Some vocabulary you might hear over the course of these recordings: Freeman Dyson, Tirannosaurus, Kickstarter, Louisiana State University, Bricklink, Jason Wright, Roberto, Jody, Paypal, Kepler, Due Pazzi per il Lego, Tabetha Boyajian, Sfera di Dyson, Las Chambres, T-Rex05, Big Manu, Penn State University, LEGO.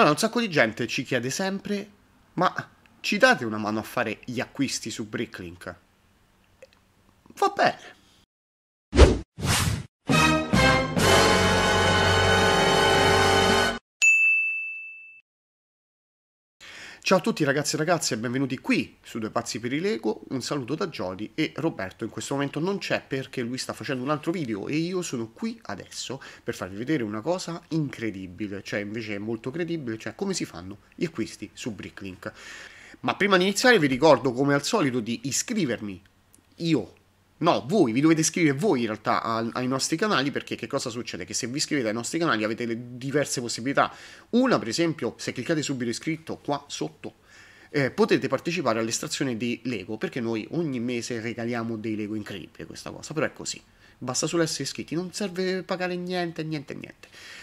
Allora, un sacco di gente ci chiede sempre, ma ci date una mano a fare gli acquisti su Bricklink? Va bene. Ciao a tutti ragazzi e ragazze e benvenuti qui su Due Pazzi per il Lego, un saluto da Jody e Roberto in questo momento non c'è perché lui sta facendo un altro video e io sono qui adesso per farvi vedere una cosa incredibile, cioè invece è molto credibile, cioè come si fanno gli acquisti su Bricklink. Ma prima di iniziare vi ricordo come al solito di iscrivermi, voi vi dovete iscrivere voi in realtà ai nostri canali, perché che cosa succede? Che se vi iscrivete ai nostri canali avete diverse possibilità. Una, per esempio, se cliccate subito iscritto qua sotto, potete partecipare all'estrazione dei Lego, perché noi ogni mese regaliamo dei Lego. Incredibile questa cosa, però è così. Basta solo essere iscritti, non serve pagare niente.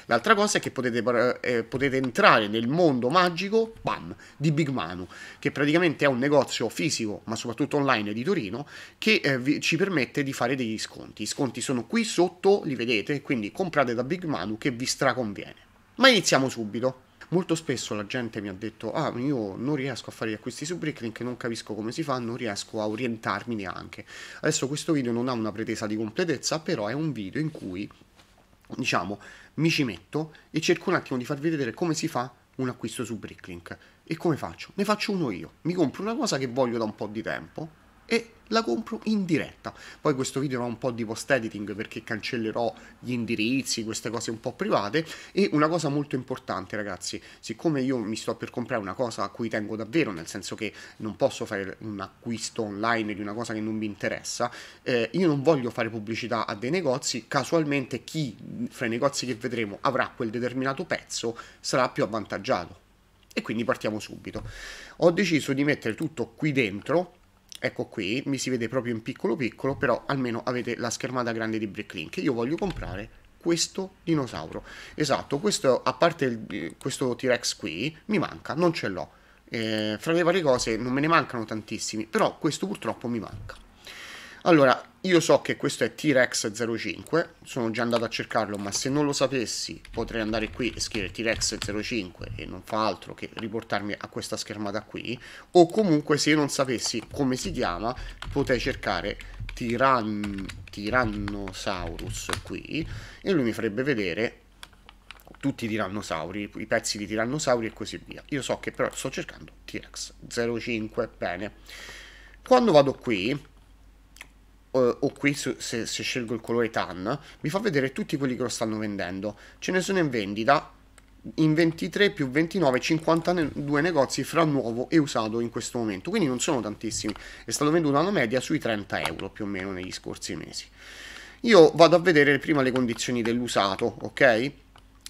L'altra cosa è che potete entrare nel mondo magico, bam, di Big Manu, che praticamente è un negozio fisico, ma soprattutto online di Torino, che ci permette di fare degli sconti. I sconti sono qui sotto, li vedete, quindi comprate da Big Manu che vi straconviene. Ma iniziamo subito. Molto spesso la gente mi ha detto, ah, io non riesco a fare gli acquisti su Bricklink, non capisco come si fa, non riesco a orientarmi neanche. Adesso questo video non ha una pretesa di completezza, però è un video in cui, diciamo, mi ci metto e cerco un attimo di farvi vedere come si fa un acquisto su Bricklink. E come faccio? Ne faccio uno io. Mi compro una cosa che voglio da un po' di tempo e la compro in diretta. Poi questo video avrà un po' di post editing perché cancellerò gli indirizzi, queste cose un po' private. E una cosa molto importante ragazzi, siccome io mi sto per comprare una cosa a cui tengo davvero, nel senso che non posso fare un acquisto online di una cosa che non mi interessa, io non voglio fare pubblicità a dei negozi. Casualmente chi fra i negozi che vedremo avrà quel determinato pezzo sarà più avvantaggiato. E quindi partiamo subito. Ho deciso di mettere tutto qui dentro. Ecco qui, mi si vede proprio in piccolo, però almeno avete la schermata grande di Bricklink. Io voglio comprare questo dinosauro. Esatto, questo, a parte questo T-Rex qui, mi manca, non ce l'ho. Fra le varie cose non me ne mancano tantissimi, però questo purtroppo mi manca. Allora, io so che questo è T-Rex05, sono già andato a cercarlo, ma se non lo sapessi potrei andare qui e scrivere T-Rex05 e non fa altro che riportarmi a questa schermata qui, o comunque se io non sapessi come si chiama potrei cercare Tirannosaurus qui e lui mi farebbe vedere tutti i tirannosauri, i pezzi di tirannosauri e così via. Io so che però sto cercando T-Rex05, bene. Quando vado qui, o qui se scelgo il colore tan, mi fa vedere tutti quelli che lo stanno vendendo. Ce ne sono in vendita in 23 più 29, 52 negozi fra nuovo e usato in questo momento, quindi non sono tantissimi. È stato venduto una media sui 30 euro più o meno negli scorsi mesi. Io vado a vedere prima le condizioni dell'usato, ok? E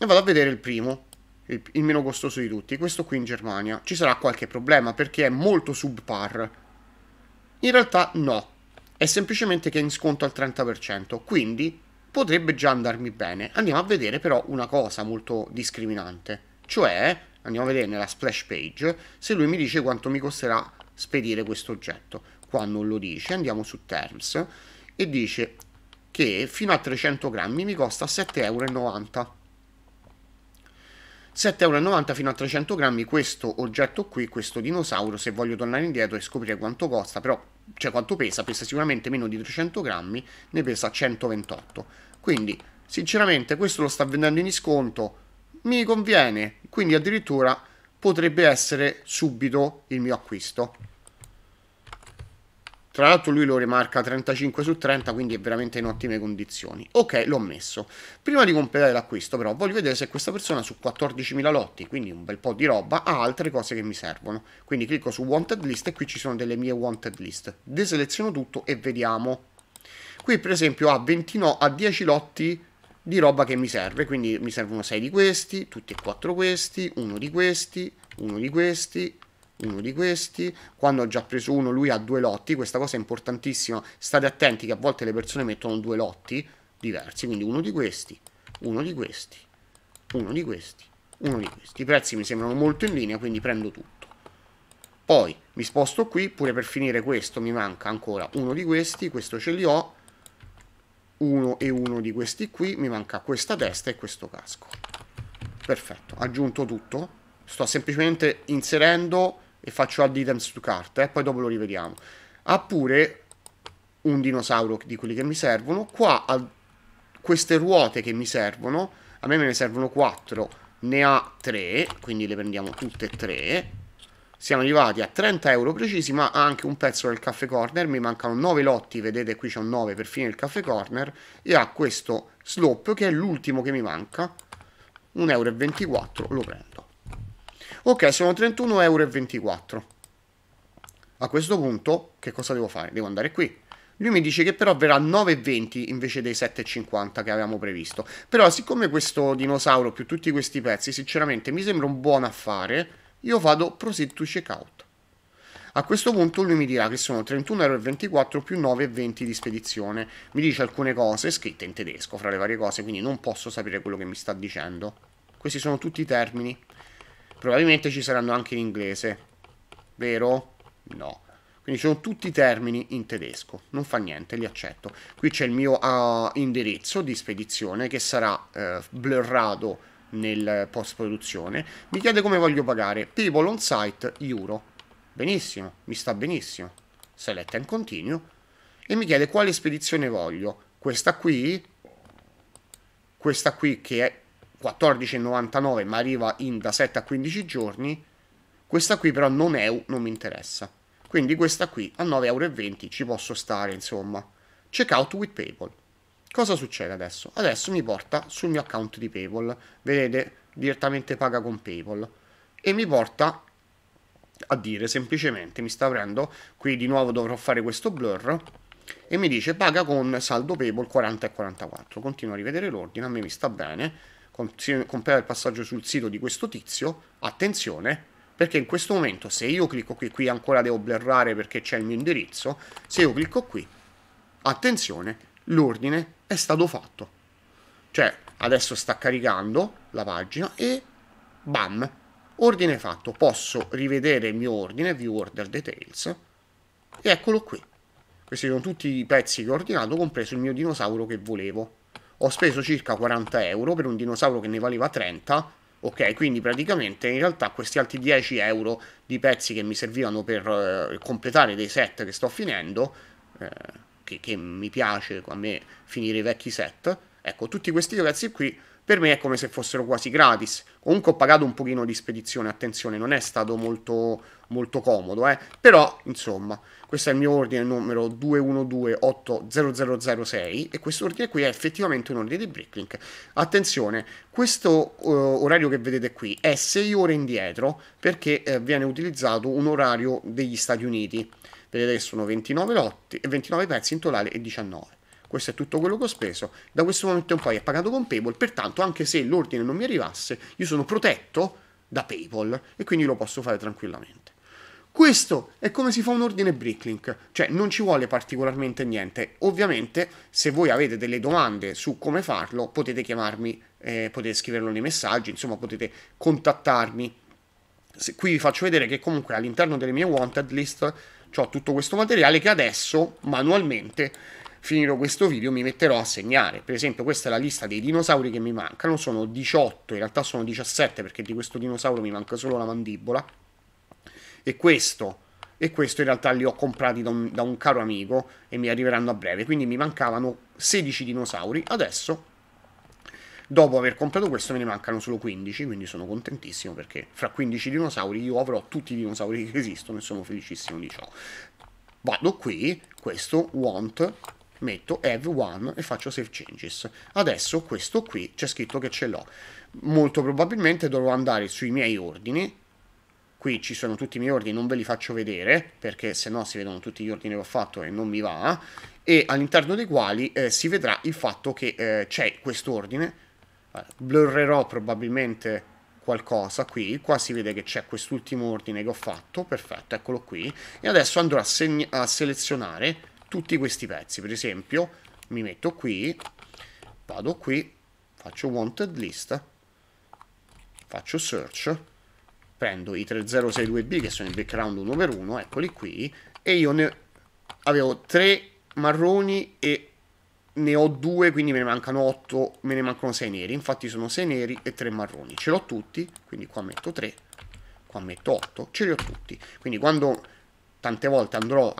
vado a vedere il primo, il meno costoso di tutti, questo qui in Germania. Ci sarà qualche problema perché è molto subpar? In realtà no, è semplicemente che è in sconto al 30%, quindi potrebbe già andarmi bene. Andiamo a vedere però una cosa molto discriminante, cioè andiamo a vedere nella splash page se lui mi dice quanto mi costerà spedire questo oggetto. Qua non lo dice, andiamo su terms e dice che fino a 300 grammi mi costa 7,90 €. 7,90 € fino a 300 grammi questo oggetto qui, questo dinosauro. Se voglio tornare indietro e scoprire quanto costa, però, cioè quanto pesa sicuramente meno di 300 grammi, ne pesa 128. Quindi, sinceramente, questo lo sta vendendo in sconto, mi conviene, quindi addirittura potrebbe essere subito il mio acquisto. Tra l'altro lui lo rimarca 35 su 30, quindi è veramente in ottime condizioni. Ok, l'ho messo. Prima di completare l'acquisto però voglio vedere se questa persona su 14.000 lotti, quindi un bel po' di roba, ha altre cose che mi servono. Quindi clicco su Wanted List e qui ci sono delle mie Wanted List. Deseleziono tutto e vediamo. Qui per esempio ha 10 lotti di roba che mi serve, quindi mi servono 6 di questi, tutti e 4 questi, uno di questi, uno di questi, uno di questi. Quando ho già preso uno, lui ha 2 lotti. Questa cosa è importantissima, state attenti che a volte le persone mettono 2 lotti diversi, quindi uno di questi, uno di questi, uno di questi, uno di questi. I prezzi mi sembrano molto in linea, quindi prendo tutto. Poi mi sposto qui pure per finire questo. Mi manca ancora uno di questi, questo ce li ho, uno e uno di questi qui. Mi manca questa testa e questo casco. Perfetto, aggiunto tutto. sto semplicemente inserendo e faccio add items to cart, poi dopo lo rivediamo. Ha pure un dinosauro di quelli che mi servono. Qua ha queste ruote che mi servono, a me ne servono 4, ne ha 3, quindi le prendiamo tutte e 3. Siamo arrivati a 30 euro precisi, ma ha anche un pezzo del caffè corner, mi mancano 9 lotti, vedete qui c'è un 9 per finire il caffè corner, e ha questo slope che è l'ultimo che mi manca, 1,24 euro, lo prendo. Ok, sono 31,24 euro. A questo punto che cosa devo fare? Devo andare qui. Lui mi dice che però verrà 9,20 invece dei 7,50 che avevamo previsto. Però siccome questo dinosauro più tutti questi pezzi sinceramente mi sembra un buon affare, io vado proceed to checkout. A questo punto lui mi dirà che sono 31,24 euro più 9,20 di spedizione. Mi dice alcune cose scritte in tedesco fra le varie cose, quindi non posso sapere quello che mi sta dicendo. Questi sono tutti i termini. Probabilmente ci saranno anche in inglese. Vero? No. Quindi sono tutti termini in tedesco, non fa niente, li accetto. Qui c'è il mio indirizzo di spedizione che sarà blurrato nel post-produzione. Mi chiede come voglio pagare, PayPal on site, euro. Benissimo, mi sta benissimo. Select and continue. E mi chiede quale spedizione voglio. Questa qui che è 14,99, ma arriva in da 7 a 15 giorni. Questa qui però non mi interessa. Quindi questa qui a 9,20 euro ci posso stare, insomma. Checkout with PayPal. Cosa succede adesso? Adesso mi porta sul mio account di PayPal. Vedete? Direttamente paga con PayPal. E mi porta a dire semplicemente, mi sta aprendo, qui di nuovo dovrò fare questo blur. E mi dice paga con saldo PayPal 40,44. Continuo a rivedere l'ordine, a me mi sta bene. Compare il passaggio sul sito di questo tizio. Attenzione! Perché in questo momento se io clicco qui, qui ancora devo blurrare perché c'è il mio indirizzo, se io clicco qui, attenzione, l'ordine è stato fatto. Cioè, adesso sta caricando la pagina e bam, ordine fatto. Posso rivedere il mio ordine, view order details, e eccolo qui. Questi sono tutti i pezzi che ho ordinato, compreso il mio dinosauro che volevo. Ho speso circa 40 euro per un dinosauro che ne valeva 30. Ok, quindi praticamente in realtà questi altri 10 euro di pezzi che mi servivano per completare dei set che sto finendo, che mi piace a me finire i vecchi set, ecco, tutti questi pezzi qui per me è come se fossero quasi gratis. Comunque ho pagato un pochino di spedizione, attenzione, non è stato molto comodo, però insomma, questo è il mio ordine numero 212800006 e questo ordine qui è effettivamente un ordine di Bricklink. Attenzione, questo orario che vedete qui è 6 ore indietro perché viene utilizzato un orario degli Stati Uniti. Vedete che sono 29 lotti e 29 pezzi in totale e 19. Questo è tutto quello che ho speso. Da questo momento in poi è pagato con PayPal, pertanto anche se l'ordine non mi arrivasse, io sono protetto da PayPal e quindi lo posso fare tranquillamente. Questo è come si fa un ordine Bricklink, cioè non ci vuole particolarmente niente. Ovviamente se voi avete delle domande su come farlo potete chiamarmi, potete scriverlo nei messaggi, insomma potete contattarmi. Qui vi faccio vedere che comunque all'interno delle mie wanted list ho tutto questo materiale che adesso manualmente, finirò questo video, mi metterò a segnare. Per esempio questa è la lista dei dinosauri che mi mancano, sono 18, in realtà sono 17 perché di questo dinosauro mi manca solo la mandibola, e questo in realtà li ho comprati da un caro amico e mi arriveranno a breve, quindi mi mancavano 16 dinosauri, adesso dopo aver comprato questo me ne mancano solo 15, quindi sono contentissimo perché fra 15 dinosauri io avrò tutti i dinosauri che esistono e sono felicissimo di ciò. Vado qui, questo want, metto have one e faccio save changes. Adesso questo qui c'è scritto che ce l'ho. Molto probabilmente dovrò andare sui miei ordini. Qui ci sono tutti i miei ordini, non ve li faccio vedere perché sennò si vedono tutti gli ordini che ho fatto e non mi va. E all'interno dei quali si vedrà il fatto che c'è questo ordine. Blurrerò probabilmente qualcosa qui, qua si vede che c'è quest'ultimo ordine che ho fatto, perfetto, eccolo qui. E adesso andrò a selezionare tutti questi pezzi. Per esempio mi metto qui, vado qui, faccio wanted list, faccio search, prendo i 3062B che sono il background 1x1, eccoli qui, e io ne avevo 3 marroni e ne ho 2, quindi me ne mancano 8, me ne mancano 6 neri, infatti sono 6 neri e 3 marroni, ce l'ho tutti, quindi qua metto 3 qua metto 8, ce li ho tutti, quindi quando tante volte andrò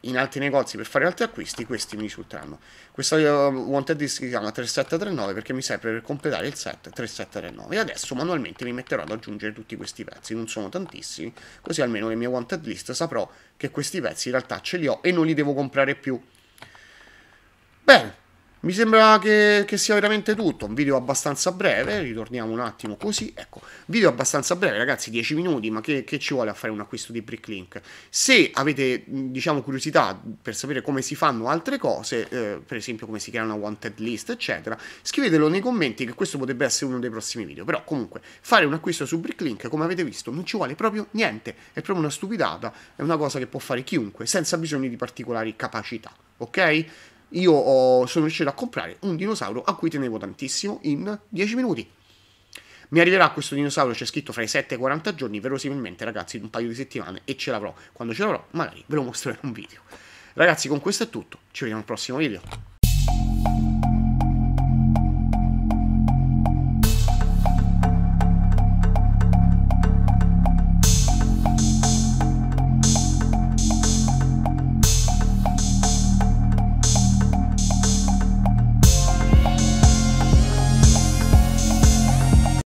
in altri negozi per fare altri acquisti, questi mi risulteranno. Questa wanted list si chiama 3739 perché mi serve per completare il set 3739, e adesso manualmente mi metterò ad aggiungere tutti questi pezzi, non sono tantissimi, così almeno le mie wanted list saprò che questi pezzi in realtà ce li ho e non li devo comprare più. Bene, mi sembra che sia veramente tutto, un video abbastanza breve, ritorniamo un attimo così, ecco, video abbastanza breve ragazzi, 10 minuti, ma che ci vuole a fare un acquisto di Bricklink? Se avete, diciamo, curiosità per sapere come si fanno altre cose, per esempio come si crea una wanted list, eccetera, scrivetelo nei commenti, che questo potrebbe essere uno dei prossimi video. Però comunque, fare un acquisto su Bricklink, come avete visto, non ci vuole proprio niente, è proprio una stupidata, è una cosa che può fare chiunque, senza bisogno di particolari capacità, ok? Io sono riuscito a comprare un dinosauro a cui tenevo tantissimo in 10 minuti. Mi arriverà questo dinosauro, c'è scritto fra i 7 e i 40 giorni, verosimilmente ragazzi, in un paio di settimane, e ce l'avrò. Quando ce l'avrò, magari ve lo mostrerò in un video. Ragazzi, con questo è tutto, ci vediamo al prossimo video.